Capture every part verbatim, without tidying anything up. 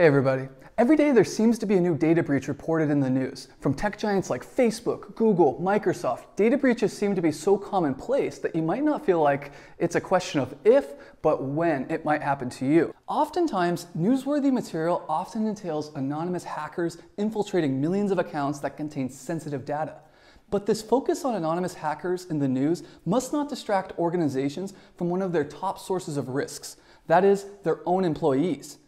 Hey everybody. Every day there seems to be a new data breach reported in the news. From tech giants like Facebook, Google, Microsoft, data breaches seem to be so commonplace that you might not feel like it's a question of if, but when it might happen to you. Oftentimes, newsworthy material often entails anonymous hackers infiltrating millions of accounts that contain sensitive data. But this focus on anonymous hackers in the news must not distract organizations from one of their top sources of risks, that is, their own employees.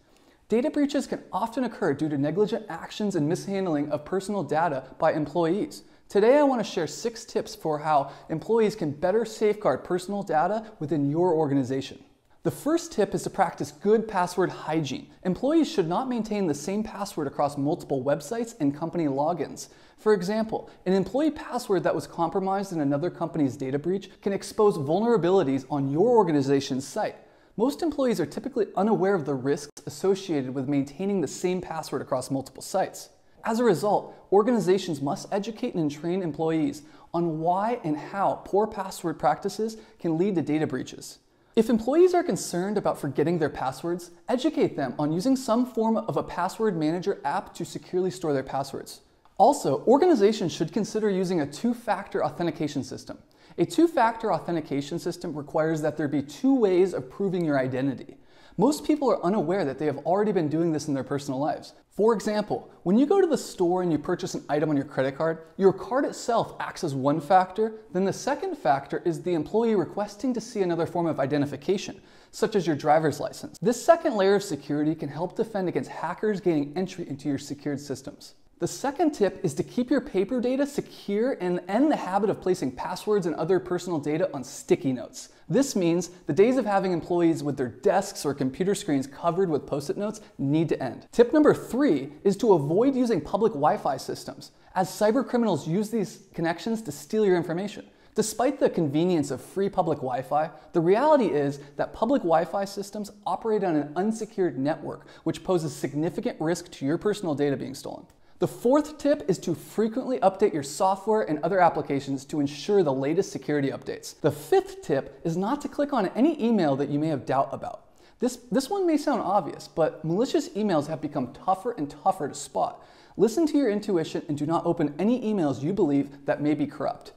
Data breaches can often occur due to negligent actions and mishandling of personal data by employees. Today I want to share six tips for how employees can better safeguard personal data within your organization. The first tip is to practice good password hygiene. Employees should not maintain the same password across multiple websites and company logins. For example, an employee password that was compromised in another company's data breach can expose vulnerabilities on your organization's site. Most employees are typically unaware of the risks associated with maintaining the same password across multiple sites. As a result, organizations must educate and train employees on why and how poor password practices can lead to data breaches. If employees are concerned about forgetting their passwords, educate them on using some form of a password manager app to securely store their passwords. Also, organizations should consider using a two-factor authentication system. A two-factor authentication system requires that there be two ways of proving your identity. Most people are unaware that they have already been doing this in their personal lives. For example, when you go to the store and you purchase an item on your credit card, your card itself acts as one factor, then the second factor is the employee requesting to see another form of identification, such as your driver's license. This second layer of security can help defend against hackers gaining entry into your secured systems. The second tip is to keep your paper data secure and end the habit of placing passwords and other personal data on sticky notes. This means the days of having employees with their desks or computer screens covered with post-it notes need to end. Tip number three is to avoid using public Wi-Fi systems, as cyber criminals use these connections to steal your information. Despite the convenience of free public Wi-Fi, the reality is that public Wi-Fi systems operate on an unsecured network, which poses significant risk to your personal data being stolen. The fourth tip is to frequently update your software and other applications to ensure the latest security updates. The fifth tip is not to click on any email that you may have doubt about. This, this one may sound obvious, but malicious emails have become tougher and tougher to spot. Listen to your intuition and do not open any emails you believe that may be corrupt.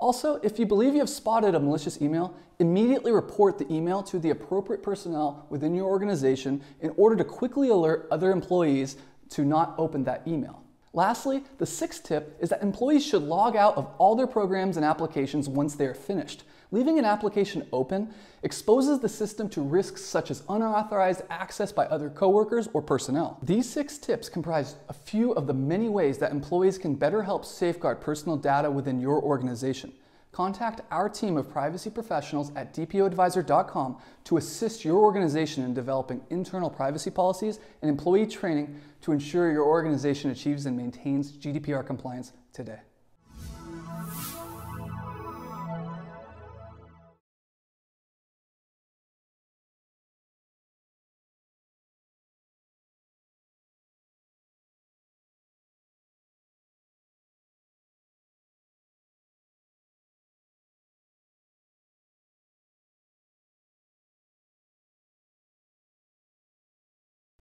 Also, if you believe you have spotted a malicious email, immediately report the email to the appropriate personnel within your organization in order to quickly alert other employees to not open that email. Lastly, the sixth tip is that employees should log out of all their programs and applications once they are finished. Leaving an application open exposes the system to risks such as unauthorized access by other coworkers or personnel. These six tips comprise a few of the many ways that employees can better help safeguard personal data within your organization. Contact our team of privacy professionals at d p o adviser dot com to assist your organization in developing internal privacy policies and employee training to ensure your organization achieves and maintains G D P R compliance today.